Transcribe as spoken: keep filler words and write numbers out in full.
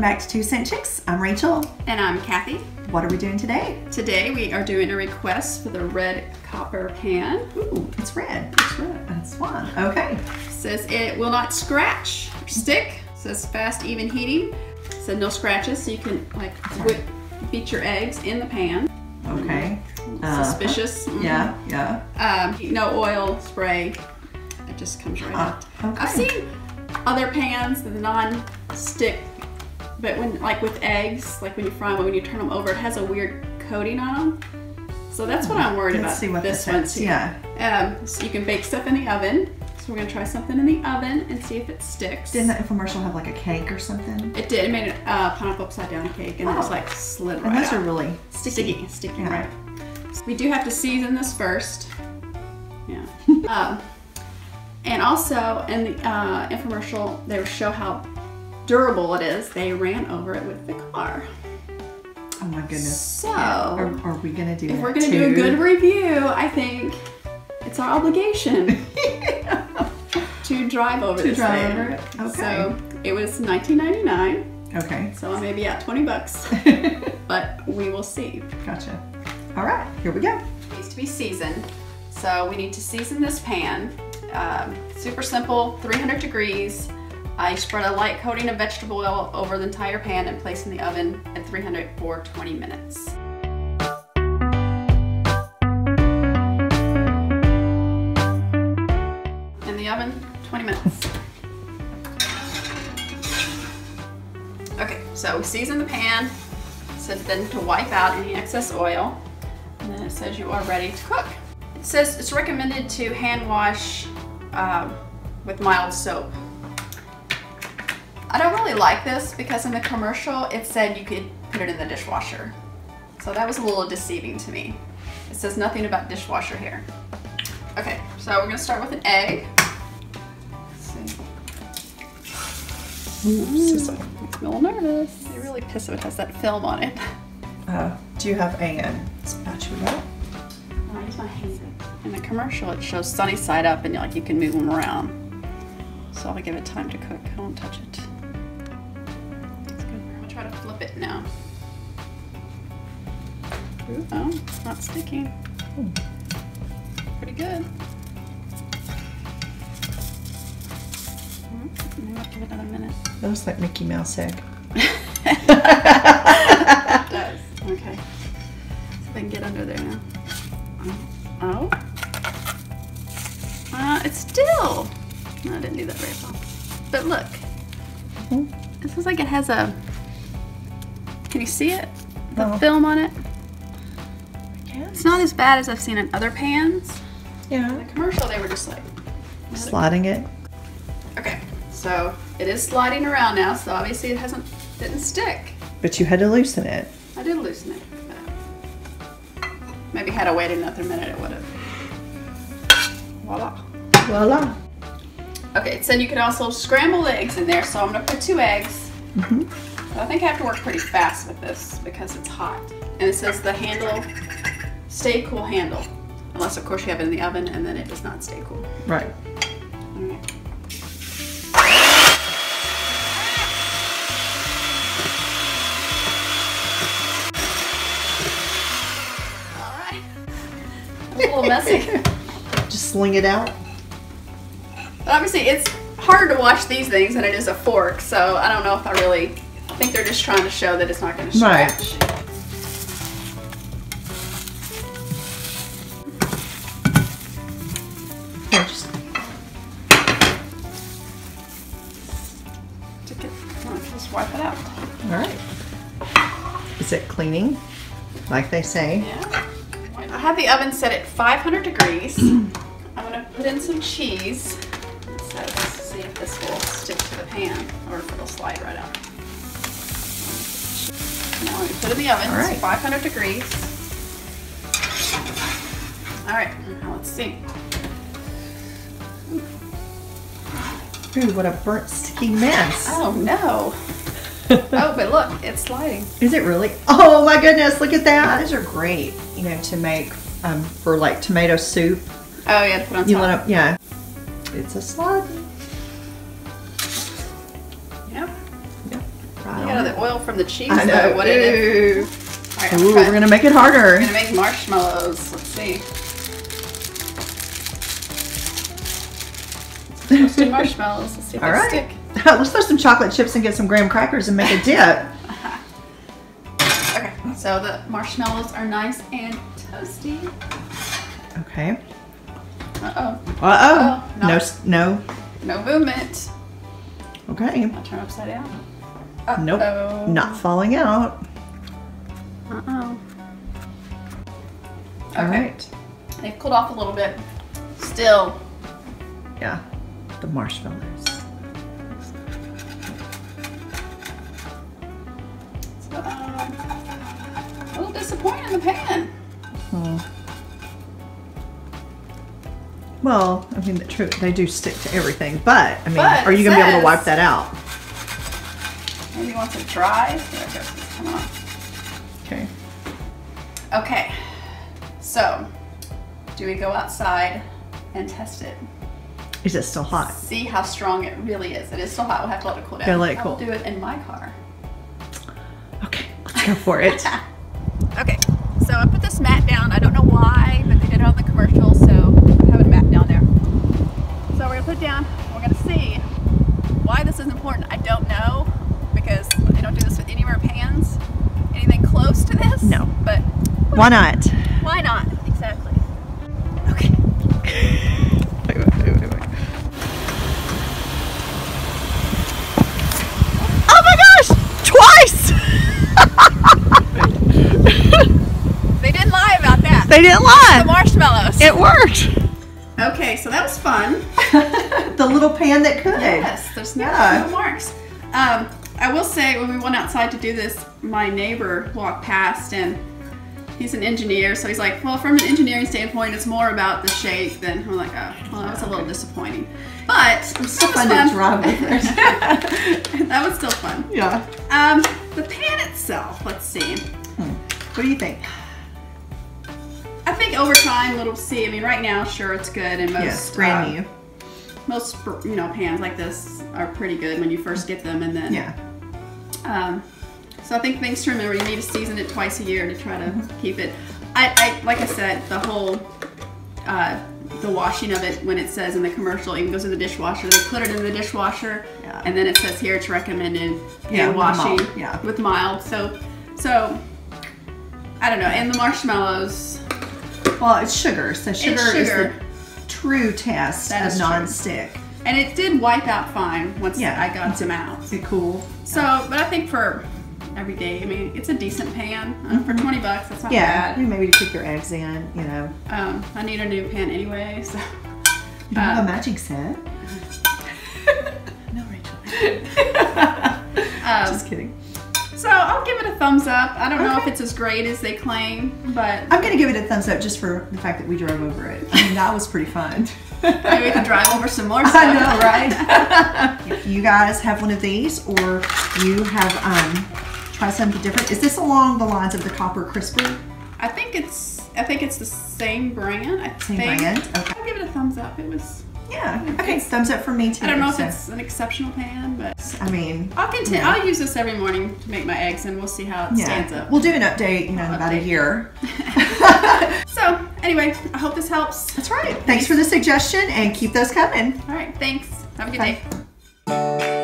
Welcome back to Two Cent Chicks. I'm Rachel. And I'm Kathy. What are we doing today? Today we are doing a request for the Red Copper Pan. Ooh, it's red. It's red. That's fun. Okay. Says it will not scratch or stick. Says fast, even heating. Said no scratches, so you can like whip, beat your eggs in the pan. Okay. Mm. Suspicious. Uh, mm. Yeah, yeah. Um, no oil spray. It just comes right uh, out. Okay. I've seen other pans that are non-stick. But when, like with eggs, like when you fry them, when you turn them over, it has a weird coating on them. So that's what I'm worried Let's about. See what this one too. Yeah. Um, so you can bake stuff in the oven. So we're gonna try something in the oven and see if it sticks. Didn't that infomercial have like a cake or something? It did. It made a uh, pineapple upside down cake, and oh. it was like slid right and those out. Are really sticky, sticky, sticky yeah. right? So we do have to season this first. Yeah. um, and also in the uh, infomercial, they show how durable it is. They ran over it with the car. Oh my goodness. So yeah. are, are we gonna do if that we're gonna too? do a good review, I think it's our obligation yeah. to drive over to this drive over it. Okay. So it was nineteen ninety-nine. Okay. So maybe at twenty bucks. But we will see. Gotcha. All right, here we go. It needs to be seasoned. So we need to season this pan. Um, super simple, three hundred degrees. I spread a light coating of vegetable oil over the entire pan and place in the oven at three hundred for twenty minutes. In the oven, twenty minutes. Okay, so we season the pan, says then to wipe out any excess oil, and then it says you are ready to cook. It says it's recommended to hand wash um, with mild soap. I don't really like this because in the commercial it said you could put it in the dishwasher. So that was a little deceiving to me. It says nothing about dishwasher here. Okay, so we're gonna start with an egg. Let's see. Ooh, I'm a little nervous. I really piss if it has that film on it. Uh, do you have a spatula? I use my hands. In the commercial it shows sunny side up and like you can move them around. So I'll give it time to cook. I won't touch it. Try to flip it now. Ooh. Oh, it's not sticking. Ooh. Pretty good. Mm-hmm. I'll give it another minute. That looks like Mickey Mouse egg. It does. Okay. So they can get under there now. Oh. Uh, it's still. No, I didn't do that very well. But look. Mm-hmm. It feels like it has a. Can you see it? The uh-huh. film on it? Yes. It's not as bad as I've seen in other pans. Yeah. In the commercial, they were just like... sliding it. Okay, so it is sliding around now, so obviously it hasn't didn't stick. But you had to loosen it. I did loosen it. But maybe had I waited another minute, it would have. Voila. Voila. Okay, so you can also scramble the eggs in there, so I'm going to put two eggs. Mm-hmm. I think I have to work pretty fast with this because it's hot. And it says the handle, stay cool handle. Unless of course you have it in the oven and then it does not stay cool. Right. Okay. All right. I'm a little messy. Just sling it out. But obviously it's harder to wash these things than it is a fork, so I don't know if I really... I think they're just trying to show that it's not going to scratch. Right. First. Just wipe it out. All right. Is it cleaning, like they say? Yeah. I have the oven set at five hundred degrees. I'm going to put in some cheese. So let's see if this will stick to the pan or if it'll slide right out. Now we put it in the oven, right. It's five hundred degrees. All right, now let's see. Ooh, what a burnt, sticky mess. Oh no. Oh, but look, it's sliding. Is it really? Oh my goodness, look at that. Those are great, you know, to make um, for like tomato soup. Oh yeah, to put on you top. Let it, yeah. It's a slide. Yep. Yep. I got all the oil from the cheese I know. though. What is it? All right, Ooh, we're gonna make it harder. We're gonna make marshmallows. Let's see. Roasted marshmallows. Let's see if all they right. stick. Let's throw some chocolate chips and get some graham crackers and make a dip. Okay, so the marshmallows are nice and toasty. Okay. Uh oh. Uh oh. Uh -oh. No. No. No movement. Okay. I'll turn upside down. Uh -oh. Nope. Not falling out. Uh oh. Okay. All right. They've cooled off a little bit. Still. Yeah. The marshmallows. So, um, a little disappointing in the pan. Oh. Well, I mean, the truth, they do stick to everything, but, I mean, but are you going to be able to wipe that out? Maybe once it dries. Okay. Okay. So, do we go outside and test it? Is it still hot? See how strong it really is. It is still hot. We'll have to let it cool down. Gotta let it cool. I'll do it in my car. Okay, let's go for it. Okay, so I put this mat down. I don't know why, but they did it on the commercial, so I have a mat down there. So we're gonna put it down. We're gonna see why this is important. I don't know, because I don't do this with any of our pans. Anything close to this? No. But why not? Why not? Exactly. Okay. wait, wait, wait, wait. They didn't lie. The marshmallows. It worked. Okay, so that was fun. The little pan that could. Yes, there's no, yeah. no marks. Um, I will say, when we went outside to do this, my neighbor walked past, and he's an engineer, so he's like, well, from an engineering standpoint, it's more about the shape than, I'm like, oh, well, that was a little disappointing. But it was still fun to drive with her. That was still fun. Yeah. Um, the pan itself, let's see. Hmm. What do you think? I think over time it'll see. I mean, right now, sure, it's good, and most yes, brand new, uh, most you know pans like this are pretty good when you first get them, and then yeah. Um, so I think things to remember: you need to season it twice a year to try to mm-hmm. keep it. I, I like I said, the whole uh, the washing of it when it says in the commercial, even goes in the dishwasher. They put it in the dishwasher, yeah. and then it says here it's recommended hand yeah, washing with mild. Yeah. with mild. So, so I don't know, and the marshmallows. Well, it's sugar, so sugar, sugar. is the true test that of non-stick. And it did wipe out fine once yeah, I got them out. It cool. So, but I think for every day, I mean, it's a decent pan. Uh, for twenty bucks, that's not yeah, bad. Yeah, maybe you keep your eggs in, you know. Um, I need a new pan anyway, so. You don't uh, have a matching set. No, Rachel. um, Just kidding. So I'll give it a thumbs up. I don't okay. know if it's as great as they claim, but... I'm going to give it a thumbs up just for the fact that we drove over it. I mean, that was pretty fun. Maybe we can drive over some more stuff. I know, right? If you guys have one of these, or you have um, tried something different, is this along the lines of the Copper Crisper? I think it's I think it's the same brand. I same think. brand? Okay. I'll give it a thumbs up. It was... Yeah. Okay. Thumbs up for me too. I don't know so. if it's an exceptional pan, but I mean, I'll continue. Yeah. I'll use this every morning to make my eggs, and we'll see how it yeah. stands up. We'll do an update, you know, in about a year. So anyway, I hope this helps. That's right. Thanks for the suggestion, and keep those coming. All right. Thanks. Have a good Bye. day.